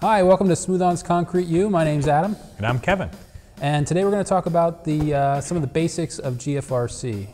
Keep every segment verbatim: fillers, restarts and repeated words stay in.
Hi, welcome to Smooth-On's Concrete U. My name's Adam. And I'm Kevin. And today we're going to talk about the, uh, some of the basics of G F R C.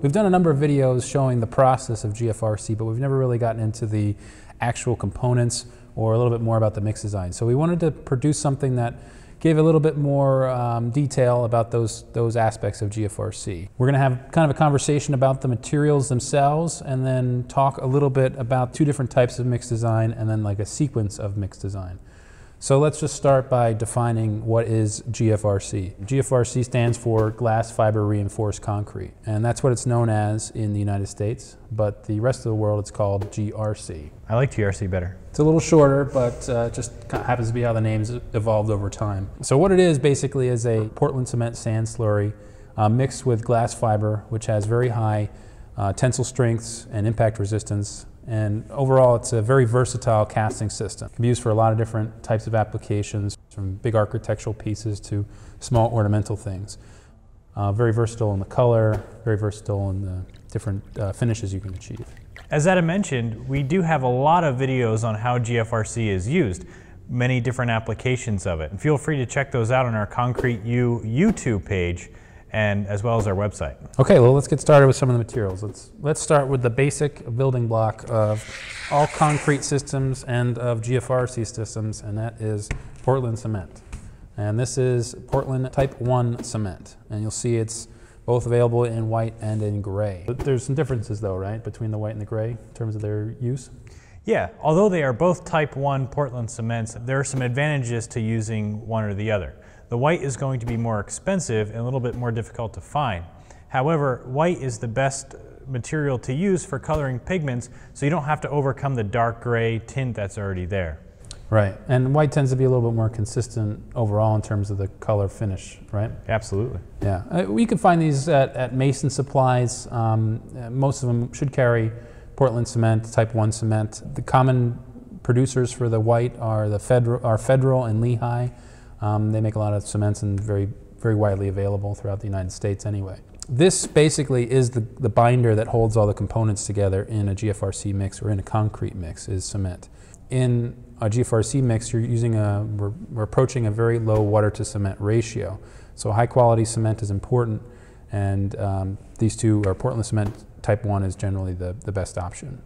We've done a number of videos showing the process of G F R C, but we've never really gotten into the actual components or a little bit more about the mix design. So we wanted to produce something that gave a little bit more um, detail about those, those aspects of G F R C. We're gonna have kind of a conversation about the materials themselves and then talk a little bit about two different types of mix design and then like a sequence of mix design. So let's just start by defining what is G F R C. G F R C stands for glass fiber reinforced concrete, and that's what it's known as in the United States, but the rest of the world it's called G R C. I like G R C better. It's a little shorter, but uh, just happens to be how the name's evolved over time. So what it is basically is a Portland cement sand slurry uh, mixed with glass fiber, which has very high uh, tensile strengths and impact resistance. And overall, it's a very versatile casting system. It can be used for a lot of different types of applications, from big architectural pieces to small ornamental things. Uh, very versatile in the color, very versatile in the different uh, finishes you can achieve. As Adam mentioned, we do have a lot of videos on how G F R C is used, many different applications of it. And feel free to check those out on our Concrete U YouTube page, and as well as our website. Okay, well let's get started with some of the materials. Let's, let's start with the basic building block of all concrete systems and of G F R C systems, and that is Portland cement. And this is Portland type one cement, and you'll see it's both available in white and in gray. But there's some differences though, right, between the white and the gray in terms of their use? Yeah, although they are both type one Portland cements, there are some advantages to using one or the other. The white is going to be more expensive and a little bit more difficult to find. However, white is the best material to use for coloring pigments, so you don't have to overcome the dark gray tint that's already there. Right, and white tends to be a little bit more consistent overall in terms of the color finish, right? Absolutely. Yeah, we can find these at, at Mason Supplies. Um, most of them should carry Portland cement, type one cement. The common producers for the white are, the Federal, are Federal and Lehigh. Um, they make a lot of cements and very, very widely available throughout the United States anyway. This basically is the, the binder that holds all the components together in a G F R C mix or in a concrete mix is cement. In a G F R C mix, you're using a, we're, we're approaching a very low water to cement ratio. So high quality cement is important, and um, these two are Portland cement type one is generally the, the best option.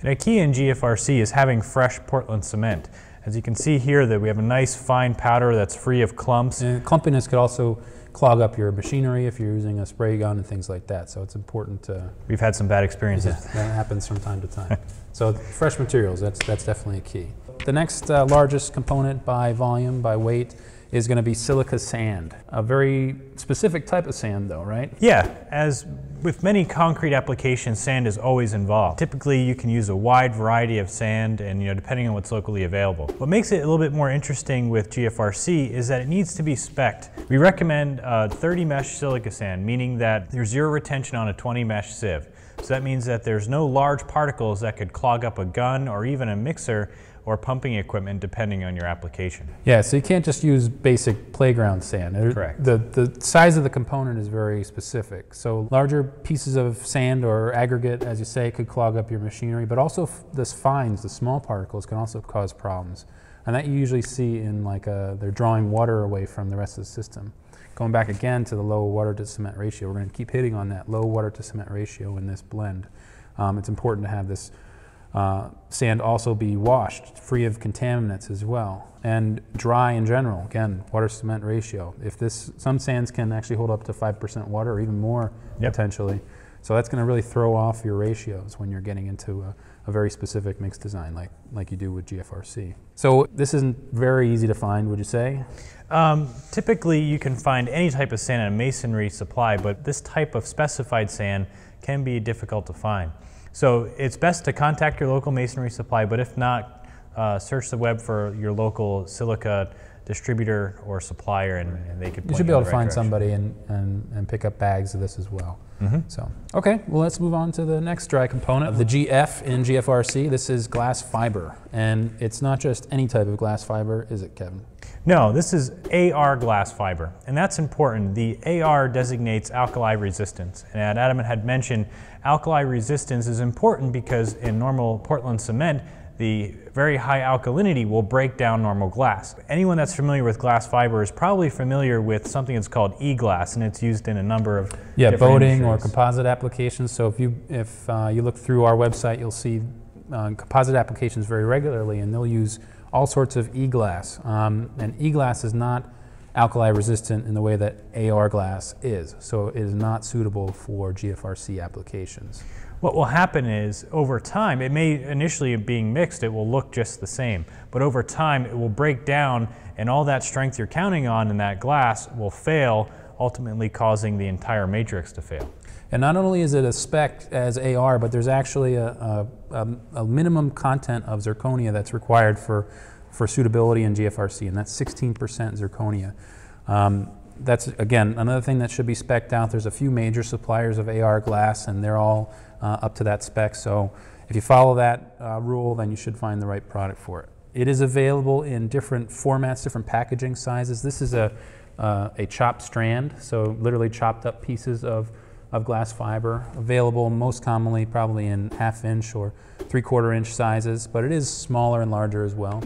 And a key in G F R C is having fresh Portland cement. As you can see here, that we have a nice fine powder that's free of clumps. And clumpiness could also clog up your machinery if you're using a spray gun and things like that, so it's important to... We've had some bad experiences. Yeah, that happens from time to time. So fresh materials, that's, that's definitely a key. The next uh, largest component by volume, by weight, is going to be silica sand. A very specific type of sand though, right? Yeah, as with many concrete applications, sand is always involved. Typically you can use a wide variety of sand, and you know, depending on what's locally available. What makes it a little bit more interesting with G F R C is that it needs to be spec'd. We recommend uh, thirty mesh silica sand, meaning that there's zero retention on a twenty mesh sieve. So that means that there's no large particles that could clog up a gun or even a mixer or pumping equipment, depending on your application. Yeah, so you can't just use basic playground sand. Correct. The, the size of the component is very specific. So larger pieces of sand or aggregate, as you say, could clog up your machinery, but also this fines, the small particles, can also cause problems. And that you usually see in like a, they're drawing water away from the rest of the system. Going back again to the low water to cement ratio, we're gonna keep hitting on that low water to cement ratio in this blend. Um, it's important to have this Uh, sand also be washed, free of contaminants as well, and dry in general. Again, water-cement ratio. If this, some sands can actually hold up to five percent water or even more, yep, potentially. So that's going to really throw off your ratios when you're getting into a, a very specific mix design like, like you do with G F R C. So this isn't very easy to find, would you say? Um, typically you can find any type of sand at a masonry supply, but this type of specified sand can be difficult to find. So it's best to contact your local masonry supply, but if not, uh, search the web for your local silica distributor or supplier, and, and they could point you should be able to find somebody and, and, and pick up bags of this as well. Mm-hmm. So, okay, well, let's move on to the next dry component of the G F in G F R C. This is glass fiber, and it's not just any type of glass fiber, is it, Kevin? No, this is A R glass fiber, and that's important. The A R designates alkali resistance, and Adam had mentioned alkali resistance is important because in normal Portland cement, the very high alkalinity will break down normal glass. Anyone that's familiar with glass fiber is probably familiar with something that's called e-glass, and it's used in a number of yeah, boating or composite applications. So if you if uh, you look through our website, you'll see uh, composite applications very regularly, and they'll use all sorts of e-glass. Um, and e-glass is not alkali resistant in the way that A R glass is, so it is not suitable for G F R C applications. What will happen is, over time, it may initially being mixed, it will look just the same, but over time it will break down, and all that strength you're counting on in that glass will fail, ultimately causing the entire matrix to fail. And not only is it a spec as A R, but there's actually a, a, a, a minimum content of zirconia that's required for, for suitability in G F R C, and that's sixteen percent zirconia. Um, that's, again, another thing that should be spec'd out. There's a few major suppliers of A R glass, and they're all Uh, up to that spec, so if you follow that uh, rule, then you should find the right product for it. It is available in different formats, different packaging sizes. This is a, uh, a chopped strand, so literally chopped up pieces of, of glass fiber, available most commonly probably in half inch or three quarter inch sizes, but it is smaller and larger as well.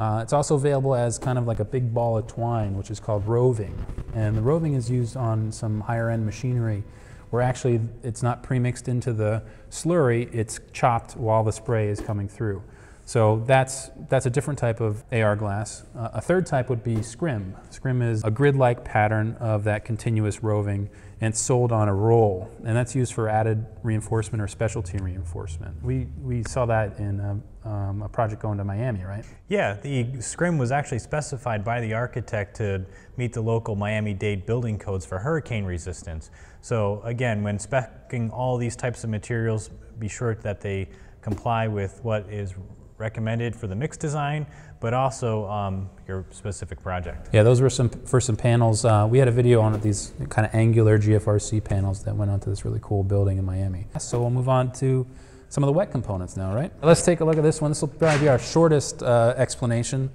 Uh, it's also available as kind of like a big ball of twine, which is called roving, and the roving is used on some higher end machinery where actually it's not premixed into the slurry, it's chopped while the spray is coming through. So that's, that's a different type of A R glass. Uh, a third type would be scrim. Scrim is a grid-like pattern of that continuous roving, and it's sold on a roll, and that's used for added reinforcement or specialty reinforcement. We, we saw that in a, um, a project going to Miami, right? Yeah, the scrim was actually specified by the architect to meet the local Miami-Dade building codes for hurricane resistance. So again, when speccing all these types of materials, be sure that they comply with what is recommended for the mix design, but also um, your specific project. Yeah, those were some for some panels. Uh, we had a video on these kind of angular G F R C panels that went onto this really cool building in Miami. So we'll move on to some of the wet components now, right? Let's take a look at this one. This will probably be our shortest uh, explanation.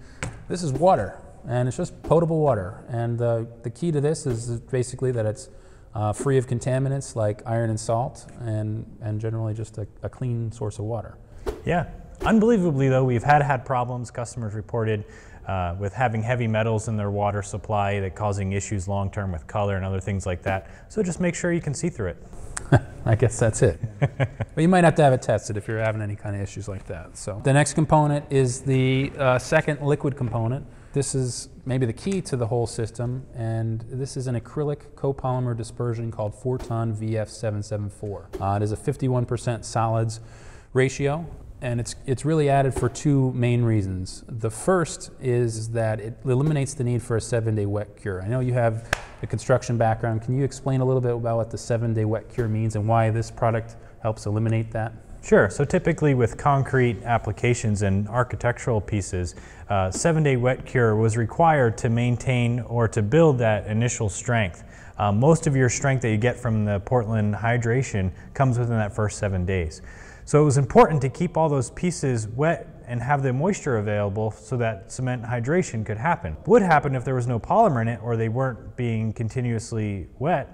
This is water, and it's just potable water. And uh, the key to this is basically that it's Uh, free of contaminants like iron and salt, and, and generally just a, a clean source of water. Yeah, unbelievably though, we've had had problems, customers reported, uh, with having heavy metals in their water supply that causing issues long term with color and other things like that. So just make sure you can see through it. I guess that's it. But you might have to have it tested if you're having any kind of issues like that. So the next component is the uh, second liquid component. This is maybe the key to the whole system, and this is an acrylic copolymer dispersion called Forton V F seven seven four. Uh, it is a fifty-one percent solids ratio, and it's, it's really added for two main reasons. The first is that it eliminates the need for a seven-day wet cure. I know you have a construction background. Can you explain a little bit about what the seven-day wet cure means and why this product helps eliminate that? Sure, so typically with concrete applications and architectural pieces, uh, seven-day wet cure was required to maintain or to build that initial strength. Uh, most of your strength that you get from the Portland hydration comes within that first seven days. So it was important to keep all those pieces wet and have the moisture available so that cement hydration could happen. Would happen if there was no polymer in it or they weren't being continuously wet,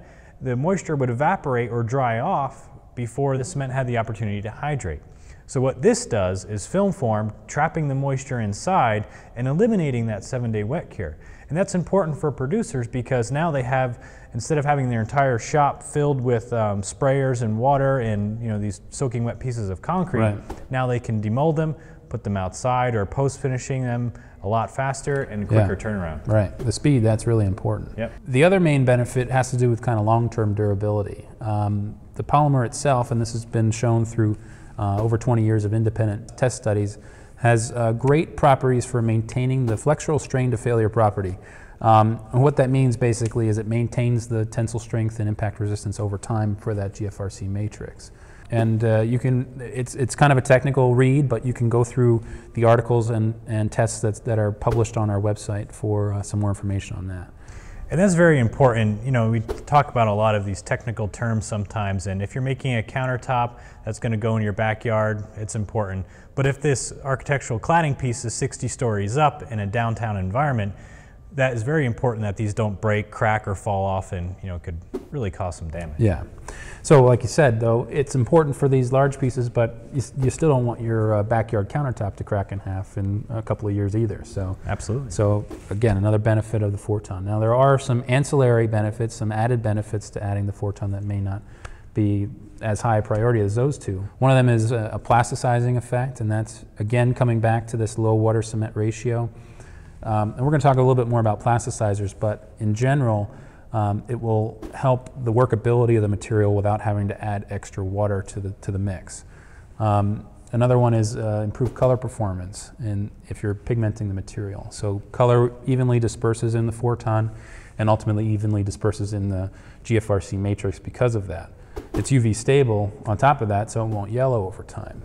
the moisture would evaporate or dry off before the cement had the opportunity to hydrate. So what this does is film form, trapping the moisture inside and eliminating that seven-day wet cure. And that's important for producers because now they have, instead of having their entire shop filled with um, sprayers and water and, you know, these soaking wet pieces of concrete, right. Now they can demold them, put them outside, or post-finishing them a lot faster and quicker yeah. turnaround. Right, the speed, that's really important. Yep. The other main benefit has to do with kind of long-term durability. Um, the polymer itself, and this has been shown through uh, over twenty years of independent test studies, has uh, great properties for maintaining the flexural strain to failure property. Um, and what that means basically is it maintains the tensile strength and impact resistance over time for that G F R C matrix. And uh, you can, it's, it's kind of a technical read, but you can go through the articles and, and tests that's, that are published on our website for uh, some more information on that. And that's very important. You know, we talk about a lot of these technical terms sometimes, and if you're making a countertop that's going to go in your backyard, it's important. But if this architectural cladding piece is sixty stories up in a downtown environment, that is very important that these don't break, crack, or fall off, and you know, it could really cause some damage. Yeah. So like you said, though, it's important for these large pieces, but you, you still don't want your uh, backyard countertop to crack in half in a couple of years either. So absolutely. So again, another benefit of the Forton. Now there are some ancillary benefits, some added benefits to adding the Forton that may not be as high a priority as those two. One of them is a, a plasticizing effect, and that's again coming back to this low water cement ratio. Um, and we're going to talk a little bit more about plasticizers, but in general, um, it will help the workability of the material without having to add extra water to the, to the mix. Um, another one is uh, improved color performance in, if you're pigmenting the material. So color evenly disperses in the Forton and ultimately evenly disperses in the G F R C matrix because of that. It's U V stable on top of that, so it won't yellow over time.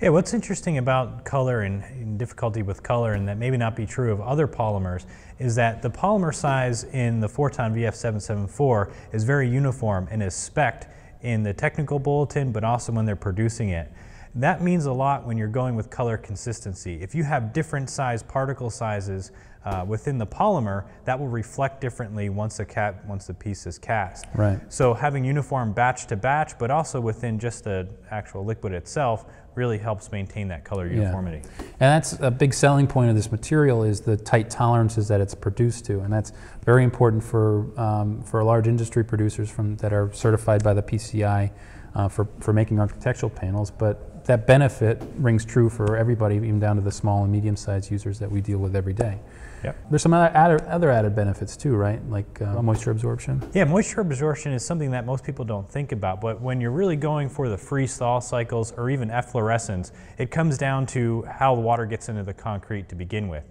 Yeah, what's interesting about color and, and difficulty with color, and that maybe not be true of other polymers, is that the polymer size in the Forton V F seven seven four is very uniform and is spec'd in the technical bulletin, but also when they're producing it. That means a lot when you're going with color consistency. If you have different size particle sizes uh, within the polymer, that will reflect differently once a cap, once the piece is cast. Right. So having uniform batch to batch, but also within just the actual liquid itself, really helps maintain that color uniformity. Yeah. And that's a big selling point of this material, is the tight tolerances that it's produced to, and that's very important for um, for large industry producers from that are certified by the P C I uh, for for making architectural panels. But that benefit rings true for everybody, even down to the small and medium-sized users that we deal with every day. Yep. There's some other added, other added benefits too, right? Like uh, moisture absorption? Yeah, moisture absorption is something that most people don't think about, but when you're really going for the freeze-thaw cycles or even efflorescence, it comes down to how the water gets into the concrete to begin with.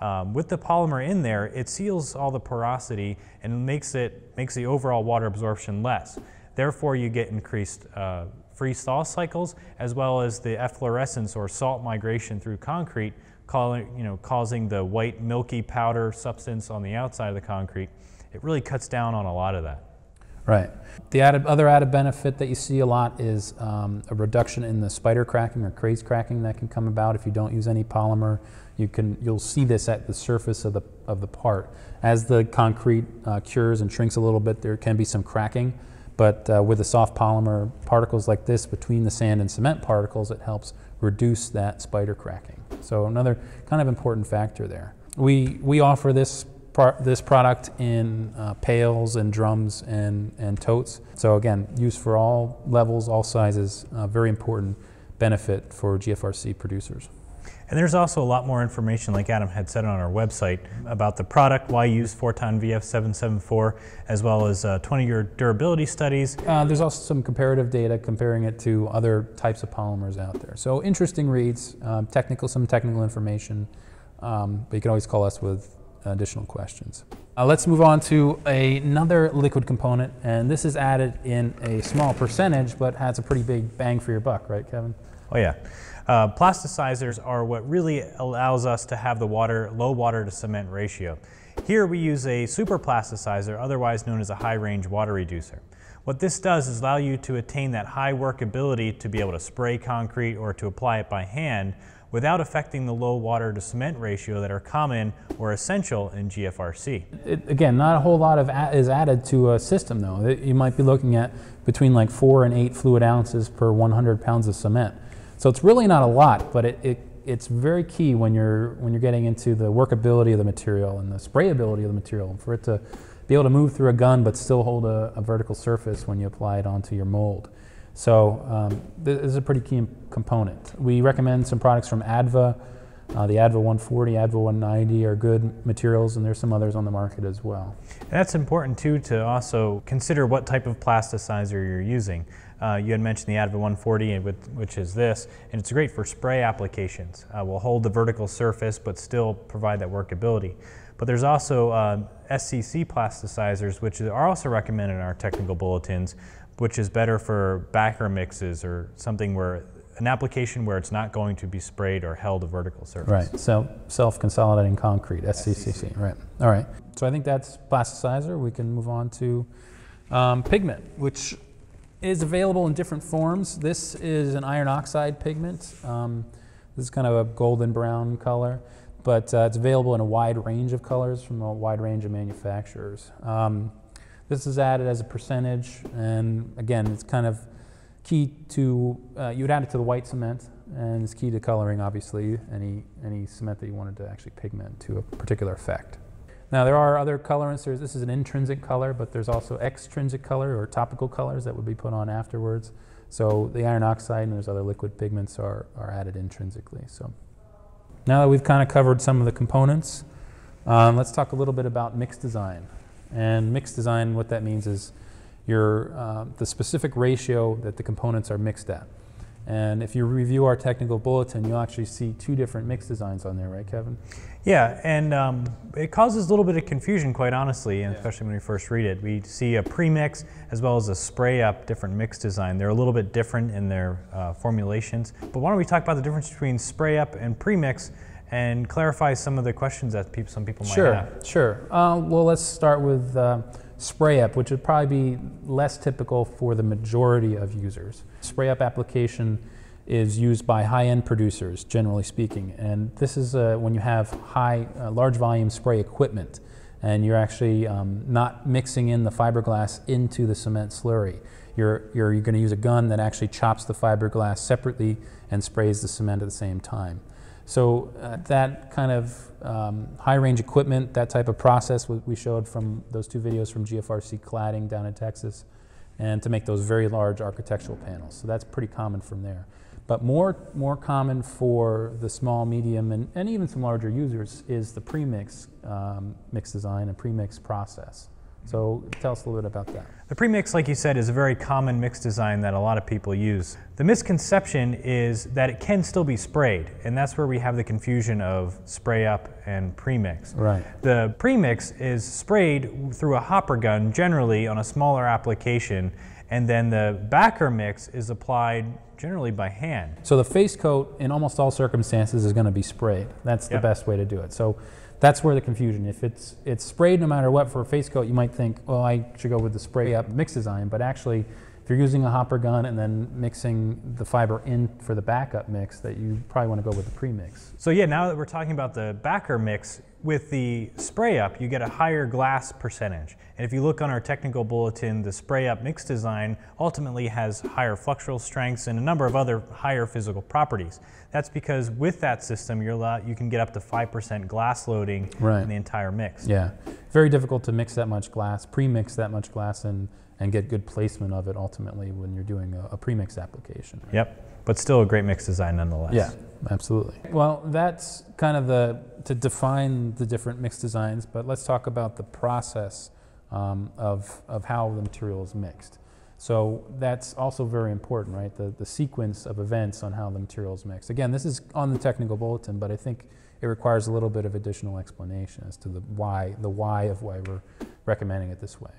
Um, with the polymer in there, it seals all the porosity and makes, it, makes the overall water absorption less. Therefore, you get increased uh, freeze-thaw cycles, as well as the efflorescence or salt migration through concrete, Calling, you know, causing the white milky powder substance on the outside of the concrete. It really cuts down on a lot of that. Right. The added, other added benefit that you see a lot is um, a reduction in the spider cracking or craze cracking that can come about if you don't use any polymer. You can, you'll see this at the surface of the, of the part. As the concrete uh, cures and shrinks a little bit, there can be some cracking, but uh, with the soft polymer particles like this between the sand and cement particles, it helps reduce that spider cracking. So another kind of important factor there. We, we offer this, pro this product in uh, pails and drums and, and totes. So again, used for all levels, all sizes, uh, very important benefit for G F R C producers. And there's also a lot more information, like Adam had said, on our website about the product, why use Forton V F seven seven four, as well as uh, twenty year durability studies. Uh, there's also some comparative data comparing it to other types of polymers out there. So interesting reads, um, technical, some technical information, um, but you can always call us with additional questions. Uh, let's move on to a, another liquid component, and this is added in a small percentage, but has a pretty big bang for your buck, right, Kevin? Oh yeah. Uh, plasticizers are what really allows us to have the water, low water to cement ratio. Here we use a super plasticizer, otherwise known as a high range water reducer. What this does is allow you to attain that high workability to be able to spray concrete or to apply it by hand without affecting the low water to cement ratio that are common or essential in G F R C. It, again, not a whole lot of a is added to a system though. It, you might be looking at between like four and eight fluid ounces per one hundred pounds of cement. So it's really not a lot, but it, it, it's very key when you're, when you're getting into the workability of the material and the sprayability of the material, for it to be able to move through a gun but still hold a, a vertical surface when you apply it onto your mold. So um, this is a pretty key component. We recommend some products from A D V A. Uh, the A D V A one forty, A D V A one ninety are good materials, and there's some others on the market as well. And that's important too, to also consider what type of plasticizer you're using. Uh, you had mentioned the A D V A one forty, which is this, and it's great for spray applications. Uh, will hold the vertical surface but still provide that workability. But there's also uh, S C C plasticizers, which are also recommended in our technical bulletins, which is better for backer mixes or something where an application where it's not going to be sprayed or held a vertical surface. Right, so self-consolidating concrete, S C C C, right. All right, so I think that's plasticizer. We can move on to um, pigment, which is available in different forms. This is an iron oxide pigment. Um, this is kind of a golden brown color, but uh, it's available in a wide range of colors from a wide range of manufacturers. Um, this is added as a percentage, and again, it's kind of key to, uh, you would add it to the white cement, and it's key to coloring, obviously, any, any cement that you wanted to actually pigment to a particular effect. Now, there are other colorants. There's, this is an intrinsic color, but there's also extrinsic color or topical colors that would be put on afterwards. So the iron oxide and there's other liquid pigments are, are added intrinsically. So now that we've kind of covered some of the components, um, let's talk a little bit about mix design. And mix design, what that means is your, uh, the specific ratio that the components are mixed at. And if you review our technical bulletin, you'll actually see two different mix designs on there, right, Kevin? Yeah, and um, it causes a little bit of confusion, quite honestly, and yeah. especially when we first read it. We see a pre-mix as well as a spray-up different mix design. They're a little bit different in their uh, formulations. But why don't we talk about the difference between spray-up and pre-mix and clarify some of the questions that pe some people might sure, have? Sure, sure. Uh, well, let's start with uh, spray up, which would probably be less typical for the majority of users. Spray up application is used by high-end producers, generally speaking, and this is uh, when you have high, uh, large volume spray equipment, and you're actually um, not mixing in the fiberglass into the cement slurry. You're, you're, you're going to use a gun that actually chops the fiberglass separately and sprays the cement at the same time. So uh, that kind of um, high-range equipment, that type of process we showed from those two videos from G F R C cladding down in Texas, and to make those very large architectural panels. So that's pretty common from there. But more, more common for the small, medium, and, and even some larger users is the pre-mix um, mix design and pre-mix process. So tell us a little bit about that. The premix, like you said, is a very common mix design that a lot of people use. The misconception is that it can still be sprayed, and that's where we have the confusion of spray up and premix. Right. The premix is sprayed through a hopper gun, generally on a smaller application, and then the backer mix is applied generally by hand. So the face coat, in almost all circumstances, is going to be sprayed. That's yep. the best way to do it. So that's where the confusion. If it's it's sprayed no matter what for a face coat, you might think, well, I should go with the spray up mix design. But actually, if you're using a hopper gun and then mixing the fiber in for the backup mix, that you probably want to go with the pre-mix. So yeah, now that we're talking about the backer mix, with the spray up, you get a higher glass percentage. And if you look on our technical bulletin, the spray up mix design ultimately has higher flexural strengths and a number of other higher physical properties. That's because with that system, you're allowed, you can get up to five percent glass loading right. in the entire mix. Yeah, very difficult to mix that much glass, pre-mix that much glass, and, and get good placement of it ultimately when you're doing a, a pre-mix application. Right? Yep, but still a great mix design nonetheless. Yeah, absolutely. Well, that's kind of the, to define the different mix designs, but let's talk about the process um, of, of how the material is mixed. So that's also very important, right? The, the sequence of events on how the material is mixed. Again, this is on the technical bulletin, but I think it requires a little bit of additional explanation as to the why, the why of why we're recommending it this way.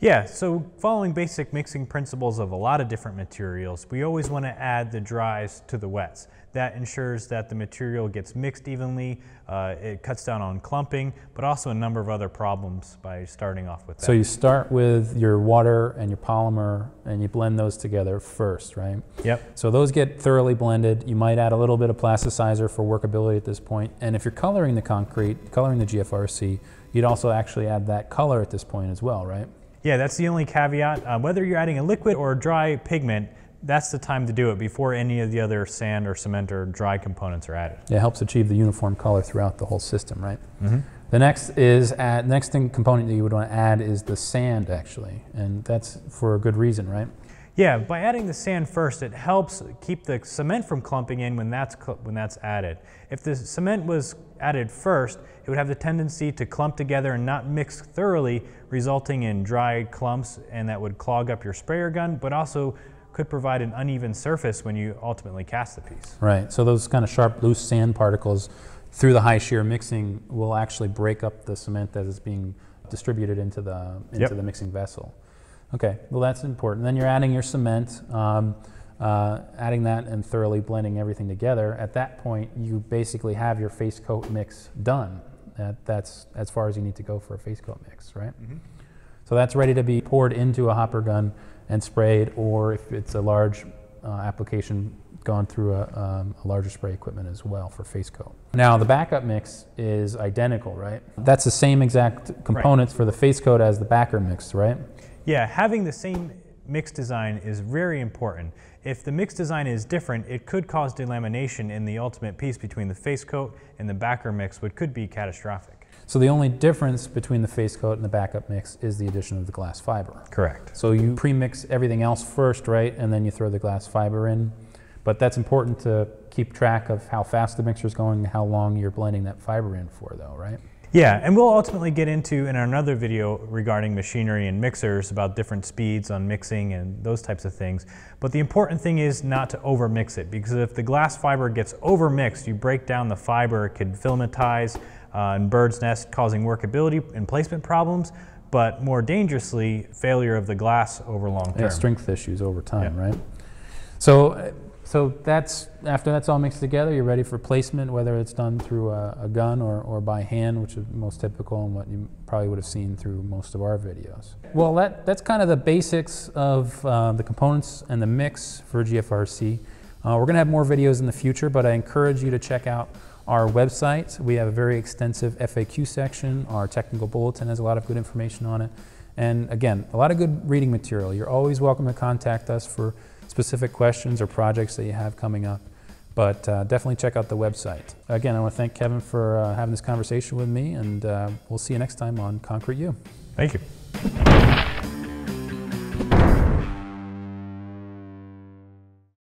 Yeah, so following basic mixing principles of a lot of different materials, we always want to add the dries to the wets. That ensures that the material gets mixed evenly, uh, it cuts down on clumping, but also a number of other problems by starting off with that. So you start with your water and your polymer and you blend those together first, right? Yep. So those get thoroughly blended. You might add a little bit of plasticizer for workability at this point. And if you're coloring the concrete, coloring the G F R C, you'd also actually add that color at this point as well, right? Yeah, that's the only caveat. Uh, whether you're adding a liquid or a dry pigment, that's the time to do it before any of the other sand or cement or dry components are added. It helps achieve the uniform color throughout the whole system, right? Mm-hmm. The next is add, next thing component that you would want to add is the sand, actually, and that's for a good reason, right? Yeah, by adding the sand first, it helps keep the cement from clumping in when that's when that's added. If the cement was added first, it would have the tendency to clump together and not mix thoroughly, resulting in dry clumps, and that would clog up your sprayer gun, but also could provide an uneven surface when you ultimately cast the piece. Right, so those kind of sharp, loose sand particles through the high shear mixing will actually break up the cement that is being distributed into the, into yep. the mixing vessel. Okay, well that's important. Then you're adding your cement, um, uh, adding that and thoroughly blending everything together. At that point, you basically have your face coat mix done. That, that's as far as you need to go for a face coat mix, right? Mm-hmm. So that's ready to be poured into a hopper gun and sprayed, or if it's a large uh, application, gone through a, um, a larger spray equipment as well for face coat. Now the backup mix is identical, right? That's the same exact components right. for the face coat as the backer mix, right? Yeah, having the same mix design is very important. If the mix design is different, it could cause delamination in the ultimate piece between the face coat and the backer mix, which could be catastrophic. So the only difference between the face coat and the backup mix is the addition of the glass fiber. Correct. So you pre-mix everything else first, right? And then you throw the glass fiber in. But that's important to keep track of how fast the mixer is going and how long you're blending that fiber in for, though, right? Yeah, and we'll ultimately get into in another video regarding machinery and mixers about different speeds on mixing and those types of things. But the important thing is not to overmix it, because if the glass fiber gets overmixed, you break down the fiber, it could filamentize uh, and bird's nest, causing workability and placement problems, but more dangerously, failure of the glass over long term. Yeah, strength issues over time, yeah. right? So. So that's, after that's all mixed together, you're ready for placement, whether it's done through a, a gun or, or by hand, which is most typical and what you probably would have seen through most of our videos. Well, that, that's kind of the basics of uh, the components and the mix for G F R C. Uh, we're gonna have more videos in the future, but I encourage you to check out our website. We have a very extensive F A Q section. Our technical bulletin has a lot of good information on it. And again, a lot of good reading material. You're always welcome to contact us for specific questions or projects that you have coming up, but uh, definitely check out the website. Again, I want to thank Kevin for uh, having this conversation with me, and uh, we'll see you next time on Concrete U. Thank you.